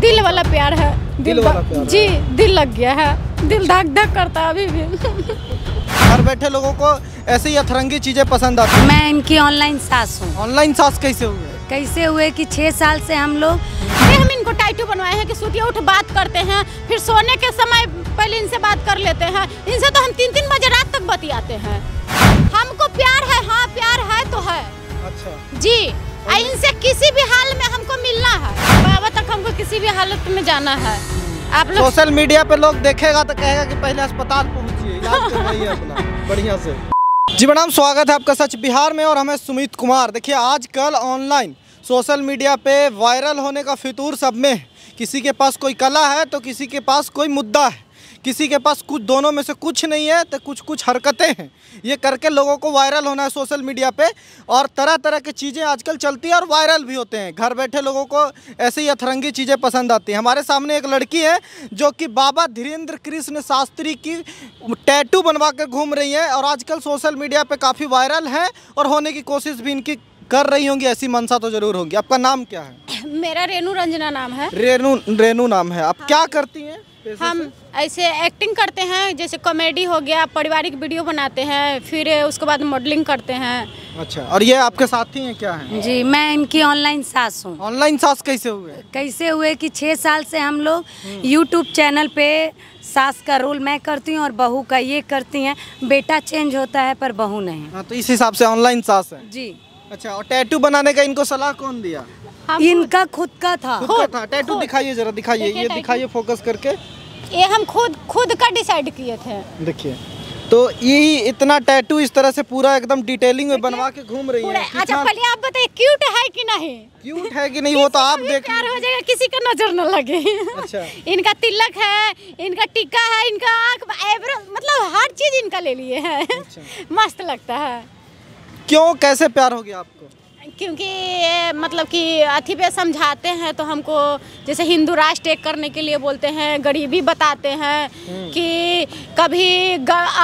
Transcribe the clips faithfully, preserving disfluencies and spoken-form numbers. दिल वाला प्यार है, दिल वाला प्यार जी, दिल लग गया है, दिल धक धक करता है अभी भी। घर बैठे लोगों को ऐसे ही अतरंगी चीजें पसंद आती हैं। मैं इनकी ऑनलाइन सास हूँ। ऑनलाइन सास कैसे हुए? कैसे हुए कि छह साल से हम लोग हम इनको टाइटू बनवाए हैं कि सूतिया उठ बात करते हैं, फिर सोने के समय पहले इनसे बात कर लेते हैं। इनसे तो हम तीन तीन बजे रात तक बतियाते हैं। हमको प्यार है, हाँ प्यार है तो है। अच्छा जी, इनसे किसी भी हाल में हमको मिलना है, बाबा तक हमको किसी भी हालत में जाना है। आप लोग सोशल मीडिया पे लोग देखेगा तो कहेगा कि पहले अस्पताल पहुँचिए, याद करवाइए अपना बढ़िया से। जी मैडम, स्वागत है आपका सच बिहार में और हमें सुमित कुमार। देखिए आजकल ऑनलाइन सोशल मीडिया पे वायरल होने का फितूर सब में है। किसी के पास कोई कला है तो किसी के पास कोई मुद्दा है, किसी के पास कुछ, दोनों में से कुछ नहीं है तो कुछ कुछ हरकतें हैं। ये करके लोगों को वायरल होना है सोशल मीडिया पे और तरह तरह की चीज़ें आजकल चलती हैं और वायरल भी होते हैं। घर बैठे लोगों को ऐसे ही अतरंगी चीज़ें पसंद आती हैं। हमारे सामने एक लड़की है जो कि बाबा धीरेंद्र कृष्ण शास्त्री की टैटू बनवा कर घूम रही है और आजकल सोशल मीडिया पर काफ़ी वायरल है और होने की कोशिश भी इनकी कर रही होंगी, ऐसी मनसा तो जरूर होगी। आपका नाम क्या है? मेरा रेणू रंजना नाम है। रेणू रेणू नाम है। आप हाँ। क्या करती हैं? हम ऐसे एक्टिंग करते हैं, जैसे कॉमेडी हो गया, पारिवारिक वीडियो बनाते हैं, फिर उसके बाद मॉडलिंग करते हैं। अच्छा, और ये आपके साथी हैं क्या हैं? जी, मैं इनकी ऑनलाइन सास हूँ। ऑनलाइन सास कैसे हुए? कैसे हुए कि छः साल से हम लोग यूट्यूब चैनल पे सास का रोल मैं करती हूँ और बहू का ये करती हैं। बेटा चेंज होता है पर बहू नहीं, तो इस हिसाब से ऑनलाइन सास है जी। अच्छा, और टैटू बनाने का इनको सलाह कौन दिया? इनका खुद का था। खुद का था। टैटू दिखाइए जरा, दिखाइए, ये दिखाइए फोकस करके। ये हम खुद खुद का डिसाइड किए थे। देखिए, तो यही इतना टैटू इस तरह से पूरा एकदम डिटेलिंग में बनवा के घूम रही है। अच्छा पहले आप बताइए, क्यूट है कि नहीं? क्यूट है कि नहीं वो तो आप देख, प्यार हो जाएगा, किसी का नजर न लगे। अच्छा, इनका तिलक है, इनका टीका है, इनका आँख, आईब्रो, मतलब हर चीज इनका ले लिए है। मस्त लगता है। क्यों, कैसे प्यार हो गया आपको? क्योंकि मतलब कि अथी पे समझाते हैं तो हमको, जैसे हिंदू राष्ट्र एक करने के लिए बोलते हैं, गरीबी बताते हैं कि कभी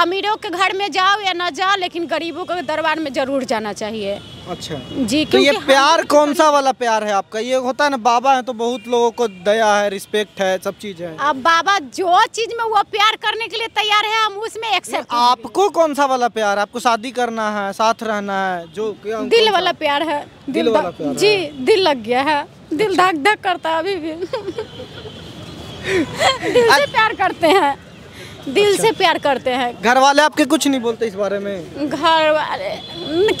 अमीरों के घर में जाओ या ना जाओ लेकिन गरीबों के दरबार में जरूर जाना चाहिए। अच्छा जी, तो ये प्यार कौन सा वाला प्यार है आपका? ये होता है ना, बाबा है तो बहुत लोगों को दया है, रिस्पेक्ट है, सब चीज है। अब बाबा जो चीज में वो प्यार करने के लिए तैयार है, हम उसमें एक्सेप्ट। आपको कौन सा वाला प्यार? आपको शादी करना है, साथ रहना है, जो दिल वाला प्यार है, दिल वाला प्यार जी, दिल लग गया है, दिल धक धक करता है अभी भी। दिल से प्यार करते हैं, दिल अच्छा। से प्यार करते हैं। घर वाले आपके कुछ नहीं बोलते इस बारे में? घर वाले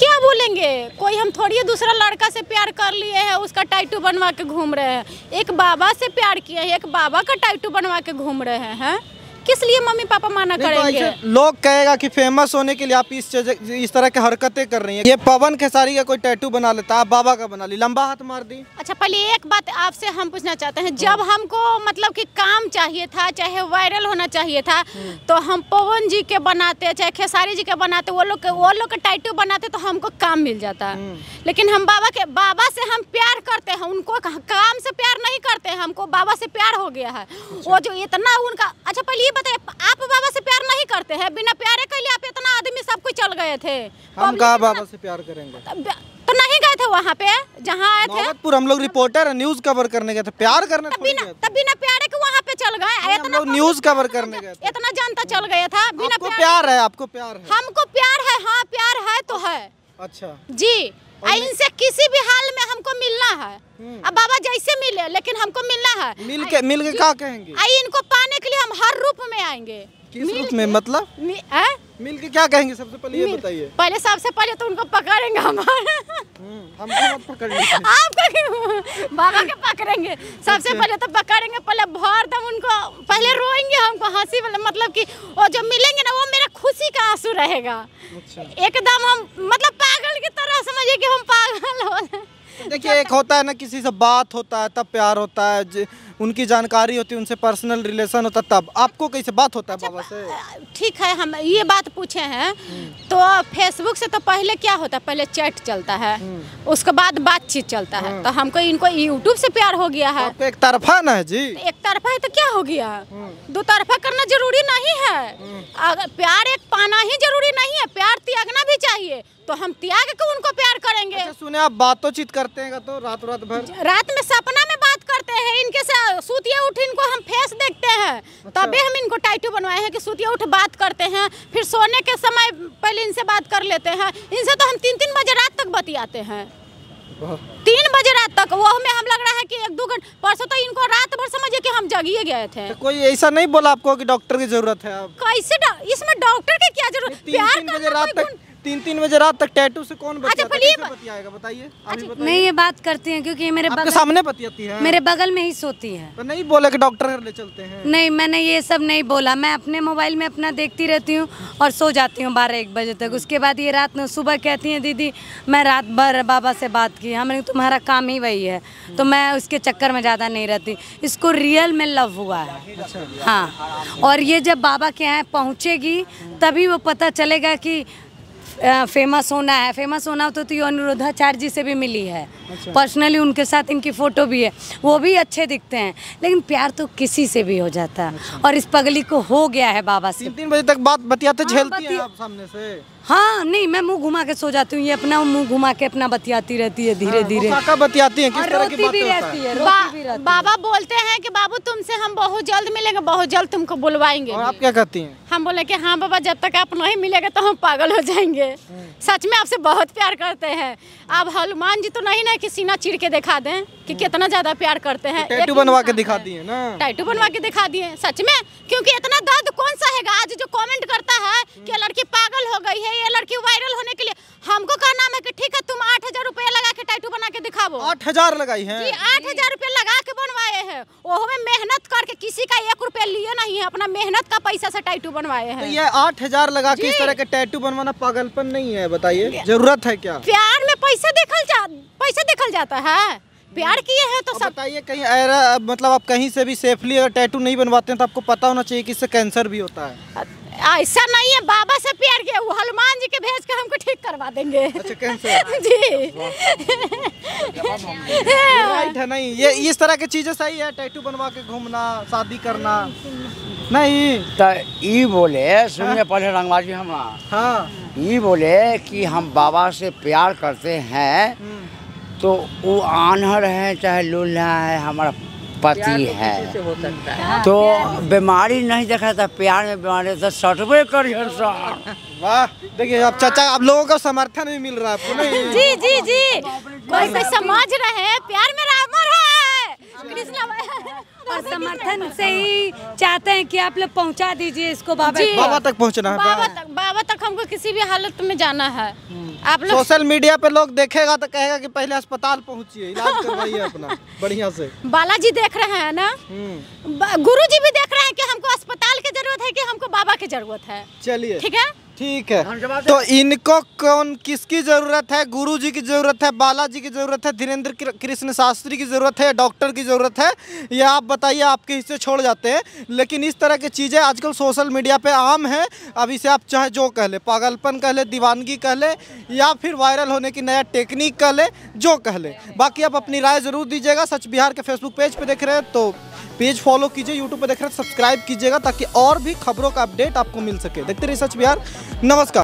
क्या बोलेंगे, कोई हम थोड़ी है दूसरा लड़का से प्यार कर लिए हैं, उसका टाइटू बनवा के घूम रहे हैं। एक बाबा से प्यार किया है, एक बाबा का टाइटू बनवा के घूम रहे हैं, किस लिए मम्मी पापा माना करेंगे? तो लोग कहेगा कि फेमस होने के लिए आप इस इस तरह की हरकतें कर रही हैं। ये पवन खेसारी का कोई टैटू बना लेता, आप बाबा का बना ली, लंबा हाथ मार दी। अच्छा पहले एक बात आपसे हम पूछना चाहते हैं, जब हमको मतलब कि काम चाहिए था, चाहे वायरल होना चाहिए था, तो हम पवन जी के बनाते, चाहे खेसारी जी के बनाते, वो लोग वो लोग का टैटू बनाते तो हमको काम मिल जाता। लेकिन हम बाबा के बाबा से हम प्यार करते हैं, उनको काम से प्यार नहीं करते, हमको बाबा से प्यार हो गया है। वो जो इतना उनका, अच्छा पहले आप बाबा से प्यार नहीं करते हैं, बिना प्यारे के लिए आप इतना आदमी सब कुछ चल गए थे। हम कहा बाबा से प्यार करेंगे तो नहीं गए थे वहाँ पे, जहाँ आए थे हम लोग रिपोर्टर है, न्यूज कवर करने गए थे, प्यार करने तब बिना, तब बिना प्यारे के वहाँ पे चल गए, हम लोग न्यूज कवर करने गए, इतना जनता चल गया था। बिना प्यार है, आपको प्यार है, हमको प्यार है, हाँ प्यार है तो है। अच्छा जी, इनसे किसी भी हाल में हमको मिलना है। अब बाबा जैसे मिले लेकिन हमको मिलना है। मिल के मिल के क्या कहेंगे? आई इनको पाने के लिए हम हर रूप में आएंगे। किस रूप में मतलब? मि, मिल के क्या कहेंगे? सबसे पहले ये बताइए। पहले सबसे पहले तो उनको पकड़ेंगे हमारे, हमको पकड़ेंगे, आपको बाबा के पकड़ेंगे सबसे पहले तो पकड़ेंगे। पहले भर दम उनको, पहले रोएंगे, हमको हंसी, मतलब कि वो जो मिलेंगे ना वो मेरा खुशी का आंसू रहेगा। एकदम हम मतलब पागल की तरह समझिए कि हम पागल हो। देखिए एक होता है ना, किसी से बात होता है तब प्यार होता है, उनकी जानकारी होती है, उनसे पर्सनल रिलेशन होता है, तब। आपको कैसे बात होता है बाबा से? ठीक है, हम ये बात पूछे हैं तो फेसबुक से तो पहले क्या होता है, पहले चैट चलता है, उसके बाद बातचीत चलता है। तो हमको इनको यूट्यूब से प्यार हो गया है। तो एक तरफा ना है जी, एक तरफा है तो क्या हो गया, दो तरफा करना जरूरी नहीं है। प्यार एक पाना ही जरूरी नहीं है, प्यार त्यागना भी चाहिए, तो हम त्याग के उनको प्यार करेंगे। अच्छा, सुने आप बातों चीत करते हैं तो रात रात भर, रात में सपना में बात करते हैं इनके साथ, सूतिया उठ इनको हम फेस देखते हैं अच्छा। तभी हम इनको टाइटू बनवाए हैं कि सूतिया उठ बात करते हैं, फिर सोने के समय पहले इनसे बात कर लेते हैं। इनसे तो हम तीन तीन बजे रात तक बतियाते हैं, तीन बजे रात तक। वो हमें हम लग रहा है कि एक दो घंटे परसों तो इनको रात भर समझिए कि हम जगिए गए थे। तो कोई ऐसा नहीं बोला आपको कि डॉक्टर की जरूरत है? आप कैसे इसमें डॉक्टर की क्या जरूरत? प्यार बजे रात तक तीन तीन बजे रात तक टैटू से कौन बतियाएगा बताइए? मैं ये बात करती हूँ क्योंकि मेरे बगल सामने बतियाती है, मेरे बगल में ही सोती है। तो नहीं बोला कि डॉक्टर घर ले चलते हैं? नहीं, मैंने ये सब नहीं बोला। मैं अपने मोबाइल में अपना देखती रहती हूँ और सो जाती हूँ बारह एक बजे तक। उसके बाद ये रात में सुबह कहती है दीदी मैं रात भर बाबा से बात की, हमने तुम्हारा काम ही वही है। तो मैं उसके चक्कर में ज़्यादा नहीं रहती। इसको रियल में लव हुआ है हाँ, और ये जब बाबा के यहाँ पहुँचेगी तभी वो पता चलेगा कि फेमस होना है। फेमस होना तो, तो ये अनुराधा चार्ज जी से भी मिली है अच्छा। पर्सनली उनके साथ इनकी फ़ोटो भी है, वो भी अच्छे दिखते हैं। लेकिन प्यार तो किसी से भी हो जाता है अच्छा। और इस पगली को हो गया है बाबा से। तीन तीन बजे तक बात बतियाते झेलती हैं आप सामने से? हाँ नहीं, मैं मुंह घुमा के सो जाती हूँ, ये अपना मुंह घुमा के अपना बतियाती रहती है धीरे धीरे हाँ, बतियाती है, किस तरह की बातें रहती है, रोती है। बाबा बोलते हैं कि बाबू तुमसे हम बहुत जल्द मिलेंगे, बहुत जल्द तुमको बुलवाएंगे। और आप क्या कहती हैं? हम बोले कि हाँ बाबा जब तक आप नहीं मिलेंगे तो हम पागल हो जाएंगे, सच में आपसे बहुत प्यार करते हैं। आप हनुमान जी तो नहीं ना कि सीना चीर के दिखा दें कि कितना ज्यादा प्यार करते हैं। टैटू बनवा के दिखा दिए ना, टैटू बनवा के दिखा दिए सच में, क्योंकि इतना दर्द कौन सहेगा। आज जो कमेंट करता है कि लड़की पागल हो गई है, ये लड़की वायरल होने के लिए, हमको कहना है कि ठीक है तुम आठ हजार रूपया लगा के टैटू बना के दिखाओ। आठ हजार लगाई है जी, आठ हजार रूपया लगा के बनवाए हैं, वो हमें मेहनत करके किसी का एक रूपया लिए नहीं है, अपना मेहनत का पैसा से टैटू बनवाए हैं। तो ये आठ हजार लगा के इस तरह के टैटू बनवाना पागलपन नहीं है बताइए? जरूरत है क्या? प्यार में पैसा देखल जा पैसा देखल जाता है, प्यार किए हैं तो सब बताइए। कहीं ऐरा मतलब आप कहीं से भी सेफली अगर टैटू नहीं बनवाते हैं तो आपको पता होना चाहिए कि इससे कैंसर भी होता है। ऐसा नहीं है, बाबा से प्यार के वो हनुमान जी के भेज के हमको ठीक करवा देंगे अच्छा, कैंसर जी राइट है नहीं, ये इस तरह की चीजें सही है? टैटू बनवा के घूमना, शादी करना नहीं? ये बोले सुनने पहले रंगबाजी हम हाँ ये बोले कि हम बाबा से प्यार करते हैं तो वो आन्हर है चाहे लूल्हा है, हमारा पति है, हो सकता है तो बीमारी नहीं देखा था, प्यार में बीमारी था। सर्वे करियर वाह, देखिए आप चाचा आप लोगों का समर्थन भी मिल रहा है नहीं। जी जी जी कोई कोई समझ रहे हैं प्यार में रामर है और समर्थन से ही चाहते हैं कि आप लोग पहुंचा दीजिए इसको बाबा बाबा तक पहुंचना है, बाबा तक बाबा तक हमको किसी भी हालत में जाना है। आप लोग सोशल मीडिया पे लोग देखेगा तो कहेगा कि पहले अस्पताल पहुंचिए, इलाज करवाइए अपना बढ़िया से। बालाजी देख रहे हैं ना, गुरुजी भी देख रहे हैं कि हमको अस्पताल की जरूरत है कि हमको बाबा की जरूरत है। चलिए ठीक है ठीक है, तो इनको कौन किसकी जरूरत है? गुरुजी की जरूरत है, बालाजी की जरूरत है, धीरेंद्र कृष्ण शास्त्री की जरूरत है या डॉक्टर की जरूरत है? ये आप बताइए, आपके हिस्से छोड़ जाते हैं। लेकिन इस तरह की चीज़ें आजकल सोशल मीडिया पे आम है। अब इसे आप चाहे जो कह ले, पागलपन कह ले, दीवानगी कह ले या फिर वायरल होने की नया टेक्निक कह ले, जो कह ले, बाकी आप अपनी राय ज़रूर दीजिएगा। सच बिहार के फेसबुक पेज पर देख रहे हैं तो पेज फॉलो कीजिए, यूट्यूब पर देख रहे हैं सब्सक्राइब कीजिएगा ताकि और भी खबरों का अपडेट आपको मिल सके। देखते रहिए सच बिहार, नमस्कार।